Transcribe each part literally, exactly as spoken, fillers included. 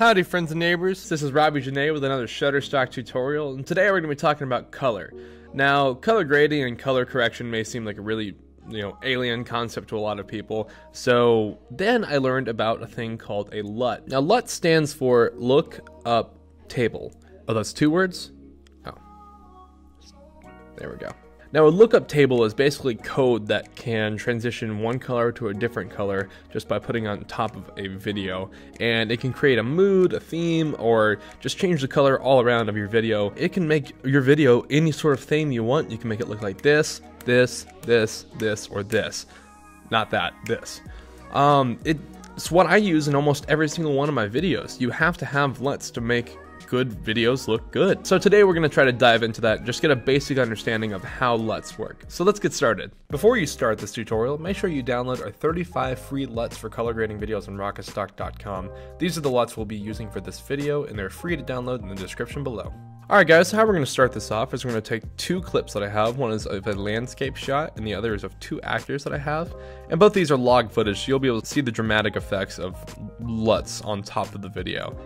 Howdy friends and neighbors, this is Robbie Janae with another Shutterstock tutorial, and today we're going to be talking about color. Now, color grading and color correction may seem like a really, you know, alien concept to a lot of people, so then I learned about a thing called a LUT. Now, LUT stands for Look Up Table. Oh, that's two words? Oh. There we go. Now, a lookup table is basically code that can transition one color to a different color just by putting on top of a video, and it can create a mood, a theme, or just change the color all around of your video. It can make your video any sort of theme you want. You can make it look like this, this, this, this, or this. Not that, this. Um, it's what I use in almost every single one of my videos. You have to have LUTs to make good videos look good. So today we're gonna try to dive into that, just get a basic understanding of how LUTs work. So let's get started. Before you start this tutorial, make sure you download our thirty-five free LUTs for color grading videos on rocket stock dot com. These are the LUTs we'll be using for this video, and they're free to download in the description below. Alright guys, so how we're going to start this off is we're going to take two clips that I have. One is of a landscape shot and the other is of two actors that I have. And both these are log footage, so you'll be able to see the dramatic effects of LUTs on top of the video.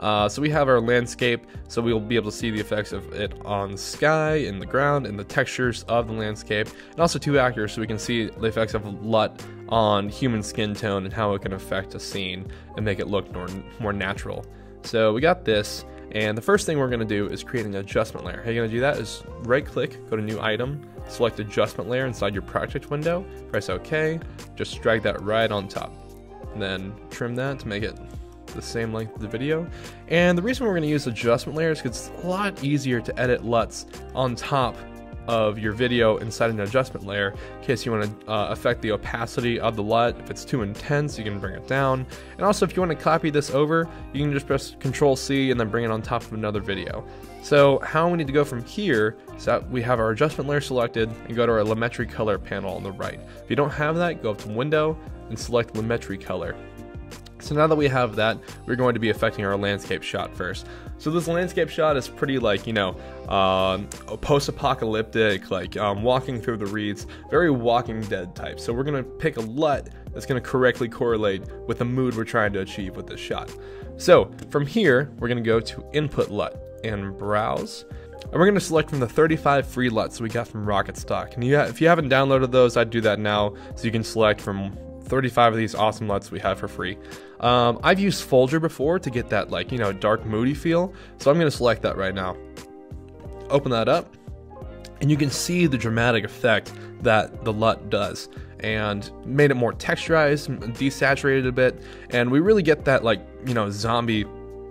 Uh, so we have our landscape, so we'll be able to see the effects of it on sky, in the ground, and the textures of the landscape, and also two actors, so we can see the effects of LUT on human skin tone and how it can affect a scene and make it look more, more natural. So we got this, and the first thing we're going to do is create an adjustment layer. How you're going to do that is right click, go to new item, select adjustment layer inside your project window, press OK, just drag that right on top, and then trim that to make it the same length of the video. And the reason we're going to use adjustment layers is because it's a lot easier to edit LUTs on top of your video inside an adjustment layer in case you want to uh, affect the opacity of the LUT. If it's too intense, you can bring it down. And also, if you want to copy this over, you can just press Control C and then bring it on top of another video. So how we need to go from here is that we have our adjustment layer selected and go to our Lumetri Color panel on the right. If you don't have that, go up to Window and select Lumetri Color. So now that we have that, we're going to be affecting our landscape shot first. So this landscape shot is pretty like, you know, um, post-apocalyptic, like um, walking through the reeds, very Walking Dead type. So we're gonna pick a LUT that's gonna correctly correlate with the mood we're trying to achieve with this shot. So from here, we're gonna go to Input LUT and Browse. And we're going to select from the thirty-five free LUTs we got from RocketStock. And you ha if you haven't downloaded those, I'd do that now, so you can select from thirty-five of these awesome LUTs we have for free. Um, I've used Folger before to get that, like, you know, dark, moody feel, so I'm going to select that right now. Open that up, and you can see the dramatic effect that the LUT does, and made it more texturized, desaturated a bit, and we really get that, like, you know, zombie.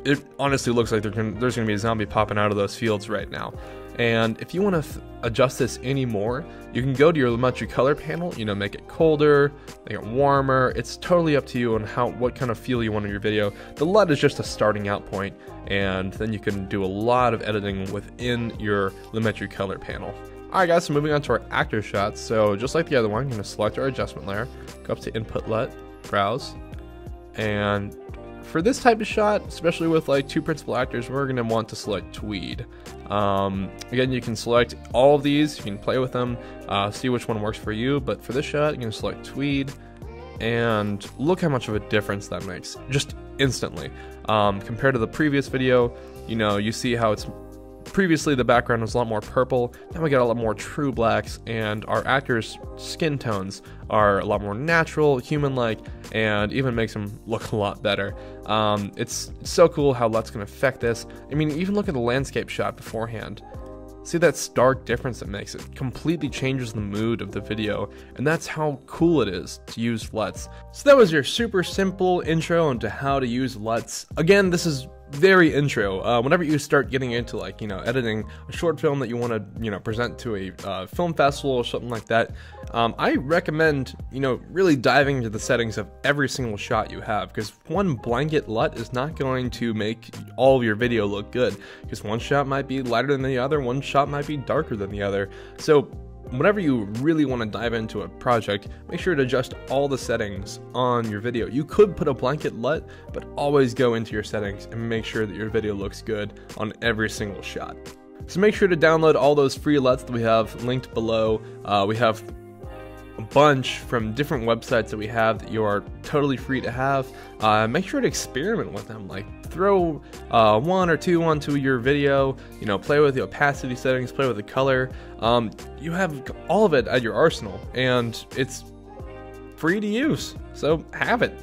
It honestly looks like there's going to be a zombie popping out of those fields right now. And if you want to adjust this anymore, you can go to your Lumetri Color panel, you know, make it colder, make it warmer. It's totally up to you on how, what kind of feel you want in your video. The LUT is just a starting out point, and then you can do a lot of editing within your Lumetri Color panel. Alright guys, so moving on to our actor shots. So just like the other one, I'm going to select our adjustment layer, go up to Input LUT, Browse, and for this type of shot, especially with like two principal actors, we're going to want to select Tweed. Um, again, you can select all of these, you can play with them, uh, see which one works for you, but for this shot, you're going to select Tweed, and look how much of a difference that makes, just instantly. Um, compared to the previous video, you know, you see how it's, previously the background was a lot more purple, now we got a lot more true blacks, and our actors' skin tones are a lot more natural, human-like, and even makes them look a lot better. Um, it's so cool how LUTs can affect this. I mean, even look at the landscape shot beforehand. See that stark difference it makes? It completely changes the mood of the video, and that's how cool it is to use LUTs. So that was your super simple intro into how to use LUTs. Again, this is very intro. Uh, whenever you start getting into, like, you know, editing a short film that you want to, you know, present to a uh, film festival or something like that, um, I recommend, you know, really diving into the settings of every single shot you have, because one blanket LUT is not going to make all of your video look good, because one shot might be lighter than the other, one shot might be darker than the other. So whenever you really want to dive into a project, make sure to adjust all the settings on your video. You could put a blanket LUT, but always go into your settings and make sure that your video looks good on every single shot. So make sure to download all those free LUTs that we have linked below. Uh, we have a bunch from different websites that we have that you are totally free to have. Uh, make sure to experiment with them. Like throw uh, one or two onto your video, you know, play with the opacity settings, play with the color. Um, you have all of it at your arsenal and it's free to use, so have it.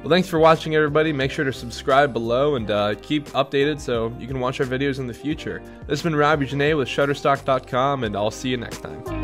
Well, thanks for watching, everybody. Make sure to subscribe below and uh, keep updated so you can watch our videos in the future. This has been Robbie Janae with Shutterstock dot com, and I'll see you next time.